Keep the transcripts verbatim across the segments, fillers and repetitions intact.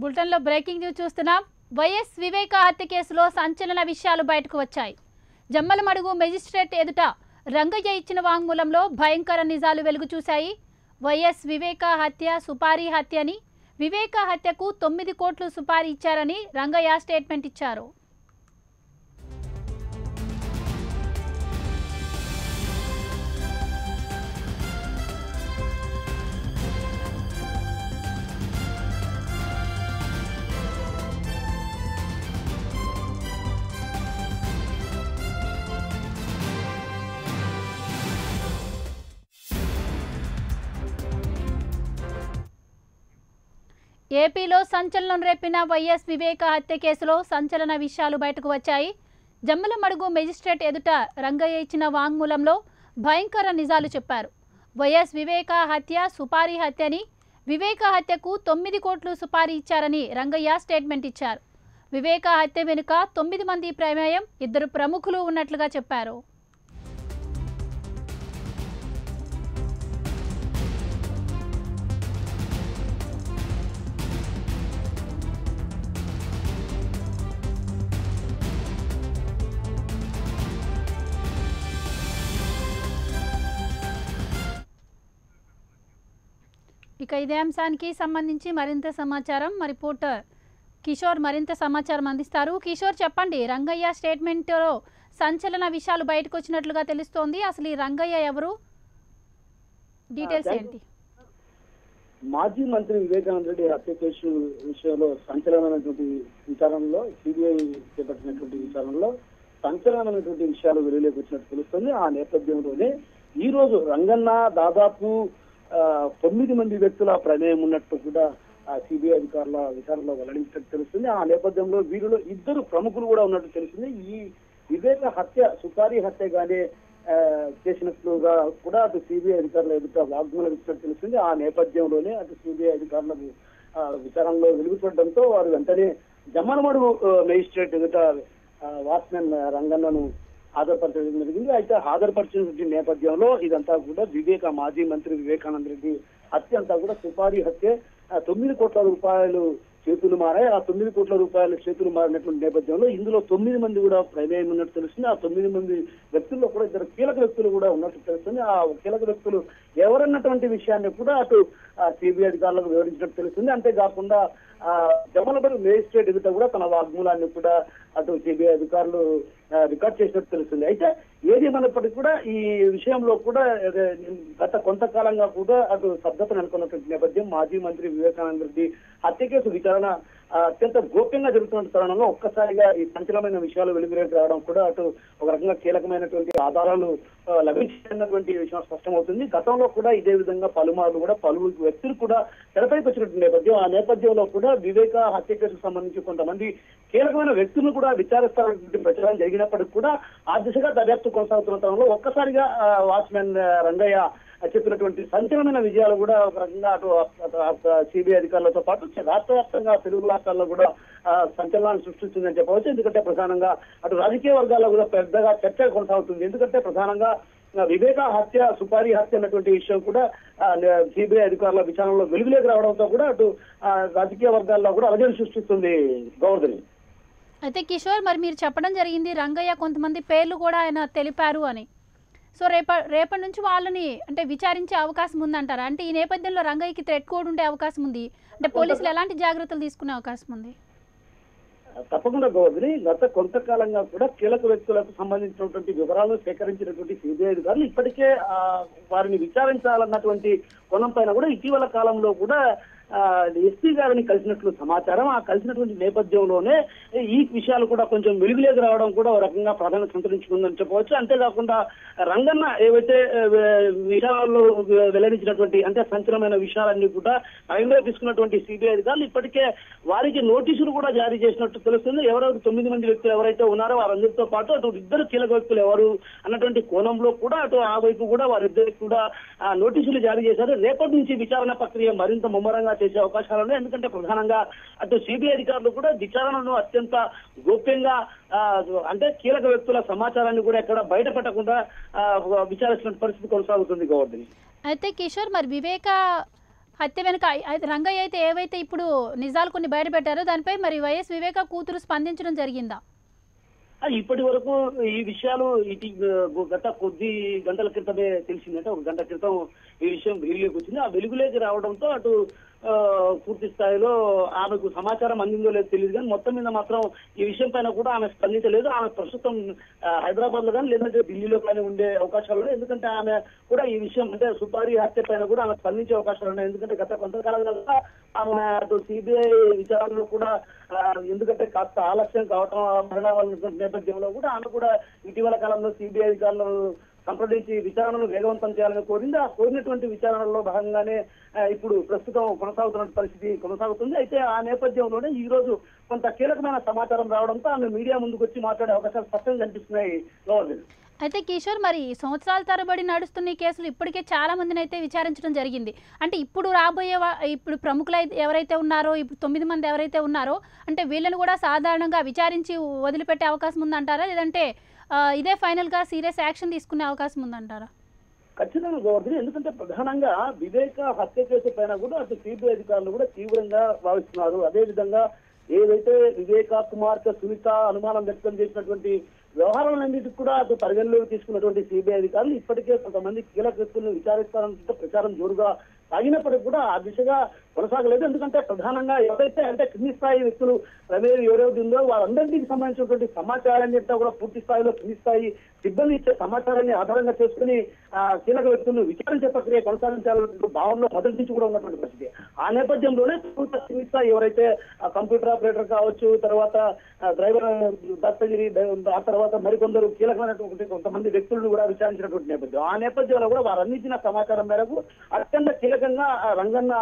Bulletin లో breaking news చూస్తున్నాం. YS Viveka హత్య కేసులో సంచలన విషయాలు బయటకు వచ్చాయి. జమ్మలమడుగు మెజిస్ట్రేట్ ఎదుట రంగయ్య ఇచ్చిన వాంగ్మూలంలో భయంకర నిజాలు వెలుగు చూశాయి. వైఎస్ వివేక హత్య సుపారీ హత్య అని, వివేక హత్యకు తొమ్మిది కోట్లు సుపారీ ఇచ్చారని రంగయ్య స్టేట్మెంట్ ఇచ్చారు. ఏపీలో సంచలనం రేపిన వైఎస్ వివేక హత్య కేసులో సంచలన విషయాలు బయటకు వచ్చాయి. జమ్మలమడుగు మెజిస్ట్రేట్ ఎదుట రంగయ్య ఇచ్చిన వాంగ్మూలంలో భయంకర నిజాలు చెప్పారు. వైఎస్ వివేక హత్య సుపారీ హత్య అని, వివేక హత్యకు తొమ్మిది కోట్లు సుపారీ ఇచ్చారని రంగయ్య స్టేట్మెంట్ ఇచ్చారు. వివేక హత్య వెనుక తొమ్మిది మంది ప్రమేయం, ఇద్దరు ప్రముఖులు ఉన్నట్లుగా చెప్పారు. ఇక ఇదే అంశానికి సంబంధించి మరింత సమాచారం మా రిపోర్టర్ కిషోర్ మరింత సమాచారం అందిస్తారు. కిషోర్, చెప్పండి, రంగయ్య స్టేట్మెంట్లో సంచలన విషయాలు బయటకు వచ్చినట్లుగా తెలుస్తోంది. అసలు ఈ రంగయ్య ఎవరు, డీటెయిల్స్ ఏంటి? మాజీ మంత్రి వివేకానంద రెడ్డి హత్య కేసు విషయంలో సంచలనమైనటువంటి విచారణలో సిబిఐ చేపట్టినటువంటి విచారణలో సంచలనమైనటువంటి విషయాలు వెలుగులోకి వచ్చినట్టు తెలుస్తుంది. ఆ నేపథ్యంలోనే ఈ రోజు రంగన్న దాదాపు తొమ్మిది మంది వ్యక్తుల ప్రమేయం ఉన్నట్టు కూడా సిబిఐ అధికారుల విచారణలో వెల్లడించినట్టు తెలుస్తుంది. ఆ నేపథ్యంలో వీరిలో ఇద్దరు ప్రముఖులు కూడా ఉన్నట్టు తెలిసింది. ఈ వివేక హత్య సుపారీ హత్యగానే చేసినట్లుగా కూడా అటు సిబిఐ అధికారుల ఎదుట వాగ్మూలం ఇచ్చినట్టు తెలిసింది. ఆ నేపథ్యంలోనే అటు సిబిఐ అధికారులకు విచారణలో వెలుగుచూడడంతో వారు వెంటనే జమ్మలమడుగు మెజిస్ట్రేట్ ఎదుట వాచ్మెన్ రంగన్నను హాజరుపరచడం జరిగింది. అయితే హాజరుపరిచినటువంటి నేపథ్యంలో ఇదంతా కూడా వివేక మాజీ మంత్రి వివేకానంద రెడ్డి హత్య అంతా కూడా సుపారీ హత్య, తొమ్మిది కోట్ల రూపాయలు చేతులు మారాయి. ఆ తొమ్మిది కోట్ల రూపాయలు చేతులు మారినటువంటి నేపథ్యంలో ఇందులో తొమ్మిది మంది కూడా ప్రమేయం ఉన్నట్టు తెలుస్తుంది. ఆ తొమ్మిది మంది వ్యక్తుల్లో కూడా ఇద్దరు కీలక వ్యక్తులు కూడా ఉన్నట్టు తెలుస్తుంది. ఆ కీలక వ్యక్తులు ఎవరన్నటువంటి విషయాన్ని కూడా అటు సిబిఐ అధికారులకు వివరించినట్టు తెలుస్తుంది. అంతేకాకుండా ఆ జమ్మలమడుగు మేజిస్ట్రేట్ ఎదుట కూడా తన వాగ్మూలాన్ని కూడా అటు సిబిఐ అధికారులు రికార్డ్ చేసినట్టు తెలుస్తుంది. అయితే ఏది మనప్పటికీ కూడా ఈ విషయంలో కూడా గత కొంతకాలంగా కూడా అటు స్తబ్దత నెలకొన్నటువంటి నేపథ్యం, మాజీ మంత్రి వివేకానంద రెడ్డి హత్య కేసు విచారణ అత్యంత గోప్యంగా జరుగుతున్న తరుణంలో ఒక్కసారిగా ఈ సంచలనమైన విషయాలు వెలుగులోకి రావడం కూడా అటు ఒక రకంగా కీలకమైనటువంటి ఆధారాలు లభించినటువంటి విషయం స్పష్టమవుతుంది. గతంలో కూడా ఇదే విధంగా పలుమార్లు కూడా పలువురు వ్యక్తులు కూడా తెరపైకి వచ్చినటువంటి నేపథ్యం, ఆ నేపథ్యంలో కూడా వివేక హత్య కేసుకు సంబంధించి కొంతమంది కీలకమైన వ్యక్తులను కూడా విచారిస్తారన్నటువంటి ప్రచారం జరిగినప్పటికీ కూడా ఆ దిశగా దర్యాప్తు కొనసాగుతున్న తరుణంలో ఒక్కసారిగా వాచ్మెన్ రంగయ్య చెప్పినటువంటి సంచలనమైన విజయాలు కూడా ఒక రకంగా అటు సిబిఐ అధికారులతో పాటు రాష్ట్ర వ్యాప్తంగా తెలుగు రాష్ట్రాల్లో కూడా సంచలనాన్ని సృష్టిస్తుందని చెప్పవచ్చు. ఎందుకంటే ప్రధానంగా అటు రాజకీయ వర్గాల్లో కూడా పెద్దగా చర్చ కొనసాగుతుంది. ఎందుకంటే ప్రధానంగా వివేక హత్య సుపారీ హత్య అన్నటువంటి విషయం కూడా సిబిఐ అధికారుల విచారణలో వెలుగులోకి రావడంతో కూడా అటు రాజకీయ వర్గాల్లో కూడా అలజడి సృష్టిస్తుంది గౌరవని. అయితే కిషోర్, మరి మీరు చెప్పడం జరిగింది రంగయ్య కొంతమంది పేర్లు కూడా ఆయన తెలిపారు అని. సో రేప రేపటి నుంచి వాళ్ళని అంటే విచారించే అవకాశం ఉందంటారా? అంటే ఈ నేపథ్యంలో రంగయ్యకి థ్రెట్ కోడ్ ఉండే అవకాశం ఉంది అంటే పోలీసులు ఎలాంటి జాగ్రత్తలు తీసుకునే అవకాశం ఉంది? తప్పకుండా గౌరవని, గత కొంతకాలంగా కూడా కీలక వ్యక్తులకు సంబంధించినటువంటి వివరాలను సేకరించినటువంటి సిబిఐ అధికారులు ఇప్పటికే వారిని విచారించాలన్నటువంటి కోణం పైన కూడా ఇటీవల కాలంలో కూడా ఎస్పీ గారిని కలిసినట్లు సమాచారం. ఆ కలిసినటువంటి నేపథ్యంలోనే ఈ విషయాలు కూడా కొంచెం వెలుగులోకి రావడం కూడా ఒక రకంగా ప్రాధాన్యత సంతరించుకుందని చెప్పవచ్చు. అంతేకాకుండా రంగన్న ఏవైతే విషయాల్లో వెల్లడించినటువంటి అంటే సంచలనమైన విషయాలన్నీ కూడా రంగంలో తీసుకున్నటువంటి సిబిఐ అధికారులు ఇప్పటికే వారికి నోటీసులు కూడా జారీ చేసినట్టు తెలుస్తుంది. ఎవరెవరు తొమ్మిది మంది వ్యక్తులు ఎవరైతే ఉన్నారో వారందరితో పాటు అటు ఇద్దరు కీలక వ్యక్తులు ఎవరు అన్నటువంటి కోణంలో కూడా అటు ఆ వైపు కూడా వారిద్దరికి కూడా నోటీసులు జారీ చేశారు. రేపటి నుంచి విచారణ ప్రక్రియ మరింత ముమ్మరంగా చేసే అవకాశాలు ఉన్నాయి. ఎందుకంటే ప్రధానంగా అటు సిబిఐ అధికారులు కూడా విచారణను అత్యంత గోప్యంగా అంటే కీలక వ్యక్తుల సమాచారాన్ని కూడా ఎక్కడ బయటపెట్టకుండా విచారించిన పరిస్థితి కొనసాగుతుంది గౌరవని. అయితే కిషోర్, మరి వివేక హత్య వెనుక రంగయ్య అయితే ఏవైతే ఇప్పుడు నిజాలు కొన్ని బయట పెట్టారో దానిపై మరి వైఎస్ వివేక కూతురు స్పందించడం జరిగిందా? ఇప్పటి వరకు ఈ విషయాలు ఇది గత కొద్ది గంటల క్రితమే తెలిసిందంటే ఒక గంట క్రితం ఈ విషయం వెలుగులోకి వచ్చింది. ఆ వెలుగులోకి రావడంతో అటు పూర్తి స్థాయిలో ఆమెకు సమాచారం అందిందో లేదో తెలియదు, కానీ మొత్తం మీద మాత్రం ఈ విషయం పైన కూడా ఆమె స్పందించలేదు. ఆమె ప్రస్తుతం హైదరాబాద్ లో కానీ లేదంటే ఢిల్లీలో కానీ ఉండే అవకాశాలు ఉన్నాయి. ఎందుకంటే ఆమె కూడా ఈ విషయం అంటే సుపారి హత్య పైన కూడా ఆమె స్పందించే అవకాశాలు ఉన్నాయి. ఎందుకంటే గత కొంతకాలంగా ఆమె అటు సిబిఐ విచారణలో కూడా ఎందుకంటే కాస్త ఆలస్యం కావటం పరిణామాల నేపథ్యంలో కూడా ఆమె కూడా ఇటీవల కాలంలో సిబిఐ విచారణలో సంప్రదించి విచారణను వేగవంతం చేయాలని కోరింది. ఆ కోరినటువంటి విచారణలో భాగంగానే ఇప్పుడు ప్రస్తుతం కొనసాగుతున్న పరిస్థితి కొనసాగుతుంది. అయితే ఆ నేపథ్యంలోనే ఈ రోజు కొంత కీలకమైన సమాచారం రావడంతో ఆమె మీడియా ముందుకు వచ్చి మాట్లాడే అవకాశాలు స్పష్టంగా కనిపిస్తున్నాయి. అయితే కిషోర్, మరి సంవత్సరాల తరబడి నడుస్తున్న ఈ కేసులు ఇప్పటికే చాలా మందిని అయితే విచారించడం జరిగింది. అంటే ఇప్పుడు రాబోయే ఇప్పుడు ప్రముఖులు ఎవరైతే ఉన్నారో, ఇప్పుడు తొమ్మిది మంది ఎవరైతే ఉన్నారో అంటే వీళ్ళని కూడా సాధారణంగా విచారించి వదిలిపెట్టే అవకాశం ఉందంటారా, లేదంటే ఇదే ఫైనల్ గా సీరియస్ యాక్షన్ తీసుకునే అవకాశం ఉందంటారా? ఖచ్చితంగా గోవర్ధన్, ఎందుకంటే ప్రధానంగా వివేక హత్య కేసు పైన కూడా అటు సిబిఐ అధికారులు కూడా తీవ్రంగా భావిస్తున్నారు. అదేవిధంగా ఏదైతే వివేక కుమార్తె సునీత అనుమానం వ్యక్తం చేసినటువంటి వ్యవహారాలన్నింటికి కూడా అటు పరిగణలోకి తీసుకున్నటువంటి సిబిఐ అధికారులు ఇప్పటికే కొంతమంది కీలక వ్యక్తులను విచారిస్తారని ప్రచారం జోరుగా సాగినప్పటికీ కూడా ఆ దిశగా కొనసాగలేదు. ఎందుకంటే ప్రధానంగా ఎవరైతే అంటే కింది స్థాయి వ్యక్తులు ప్రమేయం ఎవరైతే ఉందో వారందరికీ సంబంధించినటువంటి సమాచారాన్ని అంతా కూడా పూర్తి స్థాయిలో కింది స్థాయి సిబ్బంది ఇచ్చే సమాచారాన్ని ఆధారంగా చేసుకుని ఆ కీలక వ్యక్తులను విచారించే ప్రక్రియ కొనసాగించాలనే భావనలో మొదటి నుంచి కూడా ఉన్నటువంటి పరిస్థితి. ఆ నేపథ్యంలోనే కింది స్థాయి ఎవరైతే కంప్యూటర్ ఆపరేటర్ కావచ్చు, తర్వాత డ్రైవర్ దత్తగిరి, ఆ తర్వాత మరికొందరు కీలకమైనటువంటి కొంతమంది వ్యక్తులను కూడా విచారించినటువంటి నేపథ్యం. ఆ నేపథ్యంలో కూడా వారు అందించిన సమాచారం మేరకు అత్యంత కీలకంగా రంగన్న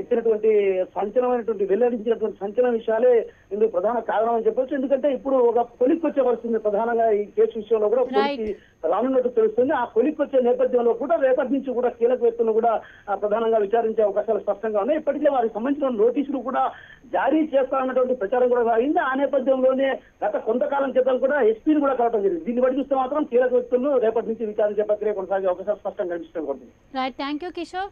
ఇచ్చినటువంటి సంచలనమైనటువంటి వెల్లడించినటువంటి సంచలన విషయాలే ఇందుకు ప్రధాన కారణం అని చెప్పొచ్చు. ఎందుకంటే ఇప్పుడు ఒక కొలిక్కి వచ్చే పరిస్థితుంది. ప్రధానంగా ఈ కేసు విషయంలో కూడా కొలిక్కి రానున్నట్టు తెలుస్తుంది. ఆ కొలిక్కి వచ్చే నేపథ్యంలో కూడా రేపటి నుంచి కూడా కీలక వ్యక్తులను కూడా ప్రధానంగా విచారించే అవకాశాలు స్పష్టంగా ఉన్నాయి. ఇప్పటికే వారికి సంబంధించిన నోటీసులు కూడా జారీ చేస్తారన్నటువంటి ప్రచారం కూడా సాగింది. ఆ నేపథ్యంలోనే గత కొంతకాలం క్రితం కూడా ఎస్పీని కూడా కలవడం జరిగింది. దీన్ని బట్టి చూస్తే మాత్రం కీలక వ్యక్తులను రేపటి నుంచి విచారించే ప్రక్రియ కొనసాగే అవకాశాలు స్పష్టంగా కనిపిస్తుంది.